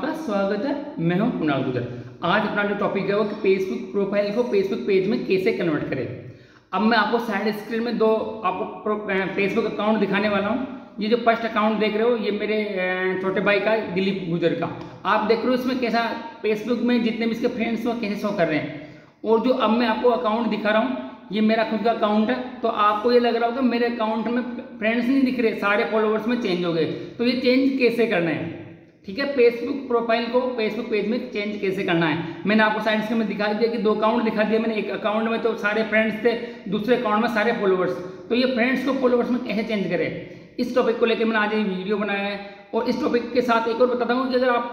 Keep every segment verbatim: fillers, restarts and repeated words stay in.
आपका स्वागत है। मैं हूं कुणाल गुर्जर। आज अपना जो टॉपिक है वो कि फेसबुक प्रोफाइल को फेसबुक पेज में कैसे कन्वर्ट करें। अब मैं आपको साइड स्क्रीन में दो आपको फेसबुक अकाउंट दिखाने वाला हूं। ये जो फर्स्ट अकाउंट देख रहे हो ये मेरे छोटे भाई का, दिलीप गुर्जर का। आप देख रहे हो इसमें कैसा फेसबुक में जितने भी इसके फ्रेंड्स वो कैसे शो कर रहे हैं। और जो अब मैं आपको अकाउंट दिखा रहा हूँ ये मेरा खुद का अकाउंट है। तो आपको ये लग रहा होगा मेरे अकाउंट में फ्रेंड्स नहीं दिख रहे, सारे फॉलोअर्स में चेंज हो गए। तो ये चेंज कैसे करना है, ठीक है, फेसबुक प्रोफाइल को फेसबुक पेज में चेंज कैसे करना है। मैंने आपको साइड स्क्रीन में दिखा दिया कि दो अकाउंट दिखा दिया मैंने। एक अकाउंट में तो सारे फ्रेंड्स थे, दूसरे अकाउंट में सारे फॉलोअर्स। तो ये फ्रेंड्स को फॉलोअर्स में कैसे चेंज करें, इस टॉपिक को लेकर मैंने आज ये वीडियो बनाया है। और इस टॉपिक के साथ एक और बताता हूँ कि अगर आप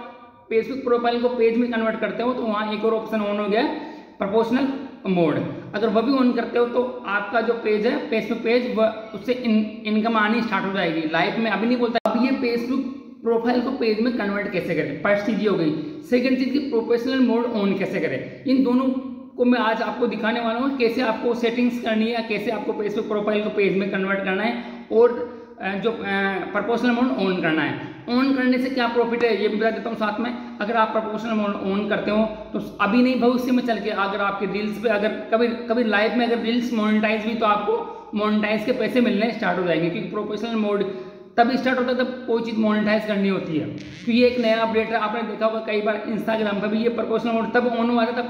फेसबुक प्रोफाइल को पेज में कन्वर्ट करते हो तो वहाँ एक और ऑप्शन ऑन हो गया है, प्रोफेशनल मोड। अगर वह भी ऑन करते हो तो आपका जो पेज है फेसबुक पेज वह उससे इन, इनकम आनी स्टार्ट हो जाएगी लाइफ में। अभी नहीं बोलता। अब ये फेसबुक प्रोफाइल को पेज में कन्वर्ट कैसे करें, फर्स्ट चीज़ ये हो गई। सेकंड चीज़ की प्रोफेशनल मोड ऑन कैसे करें। इन दोनों को मैं आज आपको दिखाने वाला हूँ, कैसे आपको सेटिंग्स करनी है, कैसे आपको फेसबुक प्रोफाइल को पेज में कन्वर्ट करना है और जो प्रोफेशनल मोड ऑन करना है। ऑन करने से क्या प्रॉफिट है ये भी बता देता हूँ साथ में। अगर आप प्रोफेशनल मोड ऑन करते हो तो अभी नहीं भविष्य में चल के अगर आपके रील्स पे अगर कभी कभी लाइफ में अगर रील्स मोनेटाइज भी तो आपको मोनेटाइज के पैसे मिलने स्टार्ट हो जाएंगे, क्योंकि प्रोफेशनल मोड तभी स्टार्ट होता है जब कोई चीज़ मोनेटाइज करनी होती है। तो ये एक नया अपडेट है। आपने देखा होगा कई बार इंस्टाग्राम पर भी ये प्रोफेशनल मोड तब ऑन हुआ था तब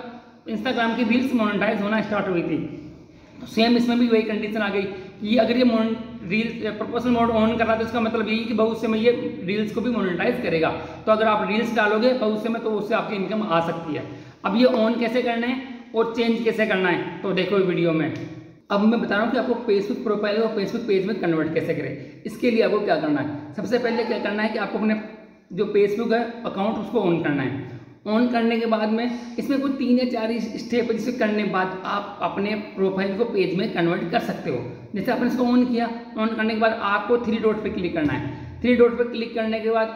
इंस्टाग्राम की रील्स मोनेटाइज होना स्टार्ट हुई थी। तो सेम इसमें भी वही कंडीशन आ गई कि अगर ये मोन रील्स प्रोफेशनल मोड ऑन कर रहा था इसका मतलब यही कि भविष्य में ये रील्स को भी मोनेटाइज करेगा। तो अगर आप रील्स डालोगे भविष्य में तो उससे आपकी इनकम आ सकती है। अब ये ऑन कैसे करना है और चेंज कैसे करना है तो देखो वीडियो में। अब मैं बता रहा हूँ कि आपको फेसबुक प्रोफाइल को फेसबुक पेज में कन्वर्ट कैसे करें। इसके लिए आपको क्या करना है, सबसे पहले क्या करना है कि आपको अपने जो फेसबुक है अकाउंट उसको ऑन करना है। ऑन करने के बाद में इसमें कुछ तीन या चार स्टेप जिसे करने के बाद आप अपने प्रोफाइल को पेज में कन्वर्ट कर सकते हो। जैसे आपने इसको ऑन किया, ऑन करने के बाद आपको थ्री डॉट पे क्लिक करना है। थ्री डॉट पे क्लिक करने के बाद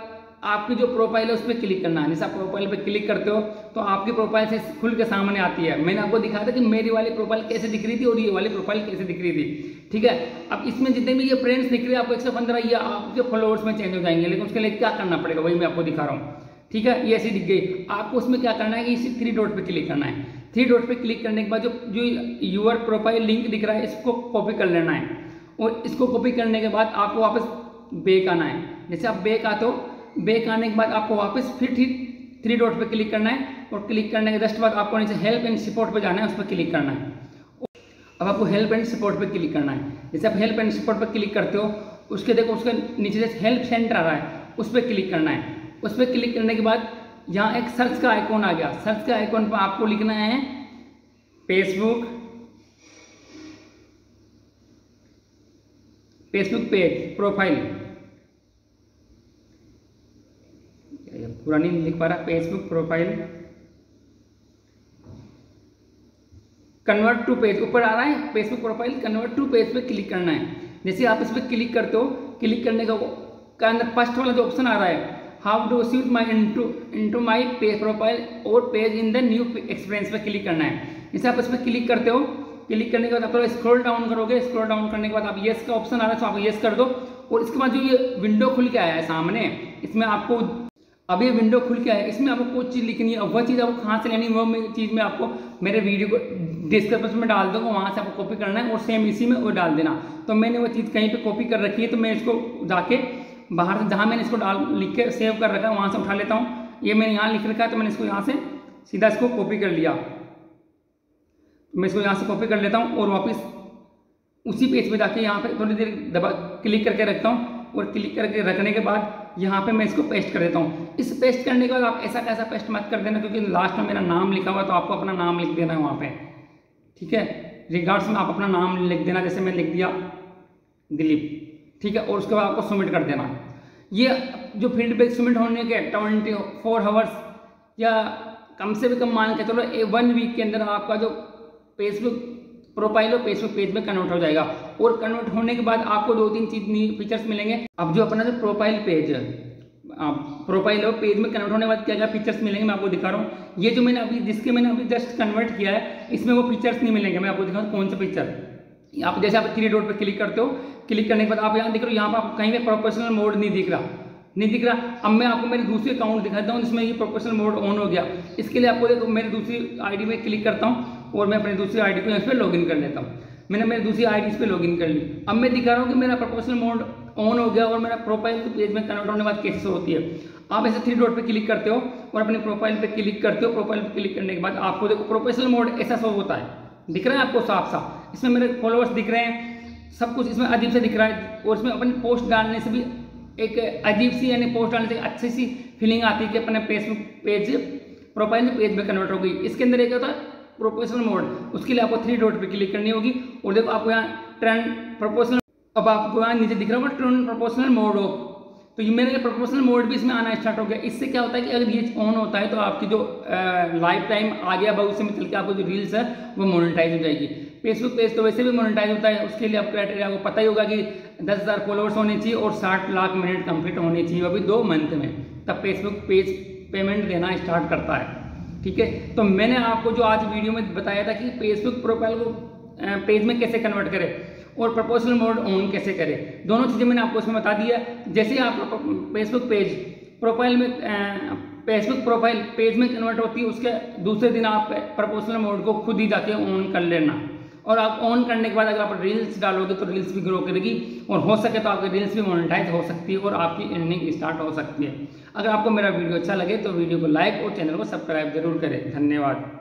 आपकी जो प्रोफाइल है उस पर क्लिक करना है। जैसे आप प्रोफाइल पे क्लिक करते हो तो आपकी प्रोफाइल से खुल के सामने आती है। मैंने आपको दिखाया था कि मेरी वाली प्रोफाइल कैसे दिख रही थी और ये वाली प्रोफाइल कैसे दिख रही थी, ठीक है। अब इसमें जितने भी ये फ्रेंड्स दिख रहे हैं आपको एक सौ पंद्रह ये आपके फॉलोअर्स में चेंज हो जाएंगे, लेकिन उसके लिए क्या करना पड़ेगा वही मैं आपको दिखा रहा हूँ, ठीक है। ये ऐसी दिख गई आपको, उसमें क्या करना है कि इसी थ्री डॉट पे क्लिक करना है। थ्री डॉट पे क्लिक करने के बाद जो जो यूअर प्रोफाइल लिंक दिख रहा है इसको कॉपी कर लेना है। और इसको कॉपी करने के बाद आपको वापस बैक आना है। जैसे आप बैक आते हो, बैक आने के बाद आपको वापस फिर ठीक थ्री डॉट पे क्लिक करना है। और क्लिक करने के जस्ट बाद आपको नीचे हेल्प एंड सपोर्ट पर जाना है, उस पर क्लिक करना है। अब आपको हेल्प एंड सपोर्ट पर क्लिक करना है। जैसे आप हेल्प एंड सपोर्ट पर क्लिक करते हो उसके देखो उसके नीचे जैसे हेल्प सेंटर आ रहा है उस पर क्लिक करना है। उस पर क्लिक करने के बाद यहाँ एक सर्च का आइकॉन आ गया। सर्च का आइकॉन पर आपको लिखना है फेसबुक फेसबुक पेज प्रोफाइल, पूरा नहीं लिख पा रहा, Facebook profile convert to page ऊपर आ रहा है, Facebook profile convert to page पे क्लिक करना है। जैसे आप इस पर क्लिक करते हो, क्लिक करने का का अंदर फर्स्ट वाला जो ऑप्शन आ रहा है how to shift my into into my page profile और page in the new experience पर क्लिक करना है। जैसे आप इस पर क्लिक करते हो, क्लिक करने के बाद आप थोड़ा स्क्रॉल डाउन करोगे। स्क्रॉल डाउन करने के बाद आप येस का ऑप्शन आ रहा है तो आप येस कर दो। और इसके बाद जो ये विंडो खुल के आया है सामने, इसमें आपको अब ये विंडो खुल के आया है, इसमें आपको कोई चीज़ लिखनी है। वह चीज़ आपको कहाँ से लेनी है वह चीज़ मैं आपको मेरे वीडियो को डिस्क्रिप्शन में डाल दूँगा, वहाँ से आपको कॉपी करना है और सेम इसी में वो डाल देना। तो मैंने वो चीज़ कहीं पर कॉपी कर रखी है तो मैं इसको जाके बाहर से जहाँ मैंने इसको डाल लिख के सेव कर रखा है वहाँ से उठा लेता हूँ। ये मैंने यहाँ लिख रखा है तो मैंने इसको यहाँ से सीधा इसको कॉपी कर लिया। मैं इसको यहाँ से कॉपी कर लेता हूँ और वापस उसी पेज पे जाके यहाँ पे थोड़ी देर दबा क्लिक करके रखता हूँ। और क्लिक करके रखने के बाद यहाँ पे मैं इसको पेस्ट कर देता हूँ। इस पेस्ट करने के बाद आप ऐसा कैसा पेस्ट मत कर देना, क्योंकि लास्ट में मेरा नाम लिखा हुआ तो आपको अपना नाम लिख देना है वहाँ पर, ठीक है। रिगार्ड्स में आप अपना नाम लिख देना, जैसे मैंने लिख दिया दिलीप, ठीक है। और उसके बाद आपको सबमिट कर देना। ये जो फीडबैक सबमिट होने के ट्वेंटी फोर हावर्स या कम से भी कम मान के चलो ए वन वीक के अंदर आपका जो फेसबुक प्रोफाइल हो फेसबुक पेज में कन्वर्ट हो जाएगा। और कन्वर्ट होने के बाद आपको दो तीन चीज फीचर्स मिलेंगे। अब जो अपना जो प्रोफाइल पेज प्रोफाइल हो पेज में कन्वर्ट होने के बाद क्या क्या फीचर्स मिलेंगे मैं आपको दिखा रहा हूँ। ये जो मैंने अभी जिसके मैंने अभी जस्ट कन्वर्ट किया है इसमें वो फीचर्स नहीं मिलेंगे। मैं आपको दिखा रहा हूँ कौन से फीचर। आप जैसे आप थ्री डॉट पर क्लिक करते हो, क्लिक करने के बाद आप यहाँ देख रहे हो यहाँ पर आपको कहीं भी प्रोफेशनल मोड नहीं दिख रहा, नहीं दिख रहा। अब मैं आपको मेरी दूसरी अकाउंट दिखाता हूँ जिसमें ये प्रोफेशनल मोड ऑन हो गया। इसके लिए आपको देखो मेरी दूसरी आईडी में क्लिक करता हूँ और मैं अपनी दूसरी आईडी को यहाँ पर लॉगिन कर लेता हूँ। मैंने मेरी दूसरी आईडी इस पर लॉगिन कर ली। अब मैं दिखा रहा हूँ कि मेरा प्रोफेशनल मोड ऑन हो गया और मेरा प्रोफाइल पेज में कन्वर्ट होने के बाद कैसे होती है। आप ऐसे थ्री डॉट पे क्लिक करते हो और अपने प्रोफाइल पे क्लिक करते हो। प्रोफाइल पे क्लिक करने के बाद आपको देखो प्रोफेशनल मोड ऐसा शो होता है, दिख रहा है आपको साफ साफ। इसमें मेरे फॉलोअर्स दिख रहे हैं, सब कुछ इसमें अजीब से दिख रहा है। और इसमें अपनी पोस्ट डालने से भी एक अजीब सी यानी पोस्ट डालने से अच्छी सी फीलिंग आती है कि अपने फेसबुक पेज प्रोफाइल पेज में कन्वर्ट हो गई। इसके अंदर एक होता है प्रोफेशनल मोड, उसके लिए आपको थ्री डॉट पे क्लिक करनी होगी और देखो आपको यहाँ ट्रेंड प्रोफेशनल, अब आपको यहाँ नीचे दिख रहा होगा ट्रेंड प्रोफेशनल मोड हो, तो ये मेरे प्रोफेशनल मोड भी इसमें आना स्टार्ट हो गया। इससे क्या होता है कि अगर ये ऑन होता है तो आपकी जो लाइफ टाइम आ गया भाई उससे में चल के आपको जो रील्स है वो मोनेटाइज हो जाएगी। फेसबुक पेज तो वैसे भी मोनेटाइज होता है, उसके लिए आप क्राइटेरिया आपको पता ही होगा कि दस हज़ार फॉलोअर्स होने चाहिए और साठ लाख मिनट कंप्लीट होने चाहिए अभी दो मंथ में, तब फेसबुक पेज पेमेंट देना स्टार्ट करता है। ठीक है, तो मैंने आपको जो आज वीडियो में बताया था कि फेसबुक प्रोफाइल को पेज में कैसे कन्वर्ट करें और प्रोफेशनल मोड ऑन कैसे करें, दोनों चीज़ें मैंने आपको इसमें बता दिया। जैसे आपका फेसबुक पेज प्रोफाइल में फेसबुक प्रोफाइल पेज में कन्वर्ट होती है उसके दूसरे दिन आप प्रोफेशनल मोड को खुद ही जाके ऑन कर लेना। और आप ऑन करने के बाद अगर आप रील्स डालोगे तो रील्स भी ग्रो करेगी और हो सके तो आपकी रील्स भी मोनेटाइज हो सकती है और आपकी अर्निंग स्टार्ट हो सकती है। अगर आपको मेरा वीडियो अच्छा लगे तो वीडियो को लाइक और चैनल को सब्सक्राइब जरूर करें। धन्यवाद।